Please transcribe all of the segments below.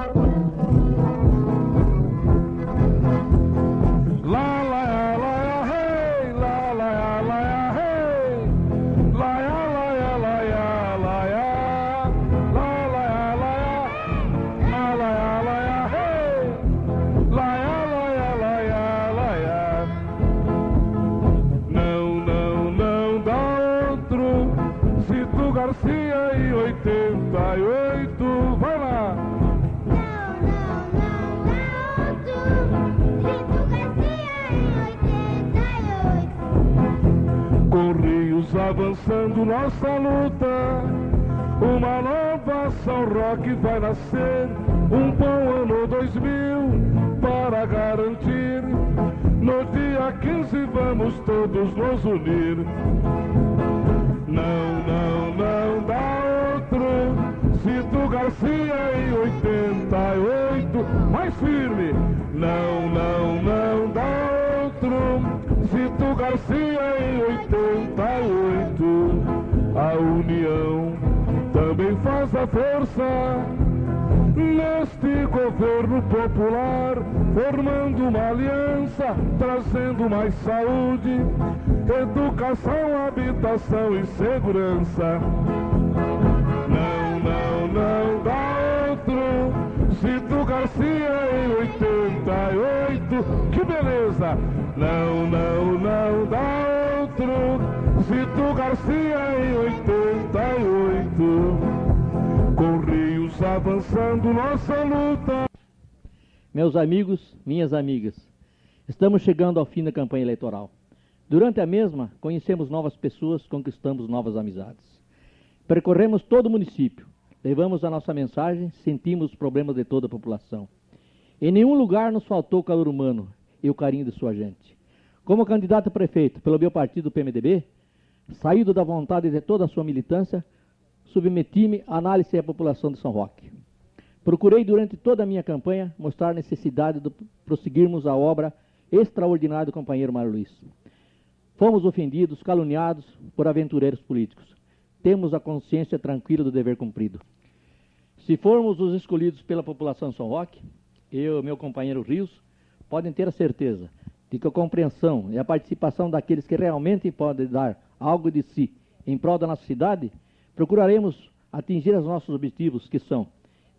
Zito Garcia e 88, vai lá! Não, Zito Garcia e 88. Com Rios avançando nossa luta, uma nova São Roque vai nascer. Um bom ano 2000 para garantir. No dia 15 vamos todos nos unir. Não dá outro, Zito Garcia e 88, mais firme. Não dá outro, Zito Garcia e 88. A união também faz a força neste governo popular, formando uma aliança, trazendo mais saúde, educação, habitação e segurança. Não dá outro, Zito Garcia em 88, que beleza! Não dá outro, Zito Garcia em 88, com Rios avançando nossa luta. Meus amigos, minhas amigas, estamos chegando ao fim da campanha eleitoral. Durante a mesma, conhecemos novas pessoas, conquistamos novas amizades. Percorremos todo o município, levamos a nossa mensagem, sentimos os problemas de toda a população. Em nenhum lugar nos faltou o calor humano e o carinho de sua gente. Como candidato a prefeito pelo meu partido PMDB, saído da vontade de toda a sua militância, submeti-me à análise da população de São Roque. Procurei durante toda a minha campanha mostrar a necessidade de prosseguirmos a obra extraordinária do companheiro Mário Luiz. Fomos ofendidos, caluniados por aventureiros políticos. Temos a consciência tranquila do dever cumprido. Se formos os escolhidos pela população de São Roque, eu e meu companheiro Rios podem ter a certeza de que a compreensão e a participação daqueles que realmente podem dar algo de si em prol da nossa cidade, procuraremos atingir os nossos objetivos, que são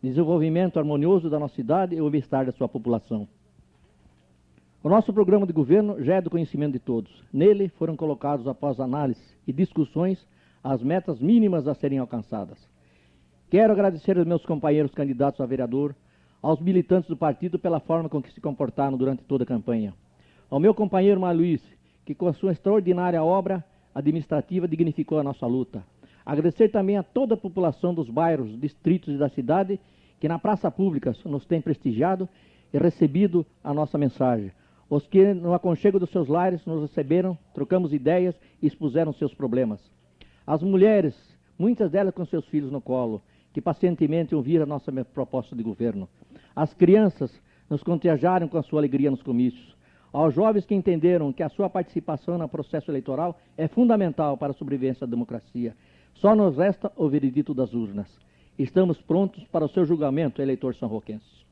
desenvolvimento harmonioso da nossa cidade e o bem-estar da sua população. O nosso programa de governo já é do conhecimento de todos. Nele foram colocados, após análise e discussões, as metas mínimas a serem alcançadas. Quero agradecer aos meus companheiros candidatos a vereador, aos militantes do partido pela forma com que se comportaram durante toda a campanha. Ao meu companheiro Mário Luiz, que com a sua extraordinária obra administrativa dignificou a nossa luta. Agradecer também a toda a população dos bairros, distritos e da cidade, que na praça pública nos tem prestigiado e recebido a nossa mensagem. Os que, no aconchego dos seus lares, nos receberam, trocamos ideias e expuseram seus problemas. As mulheres, muitas delas com seus filhos no colo, que pacientemente ouviram a nossa proposta de governo. As crianças nos contagiaram com a sua alegria nos comícios. Aos jovens que entenderam que a sua participação no processo eleitoral é fundamental para a sobrevivência da democracia. Só nos resta o veredito das urnas. Estamos prontos para o seu julgamento, eleitor são-roquense.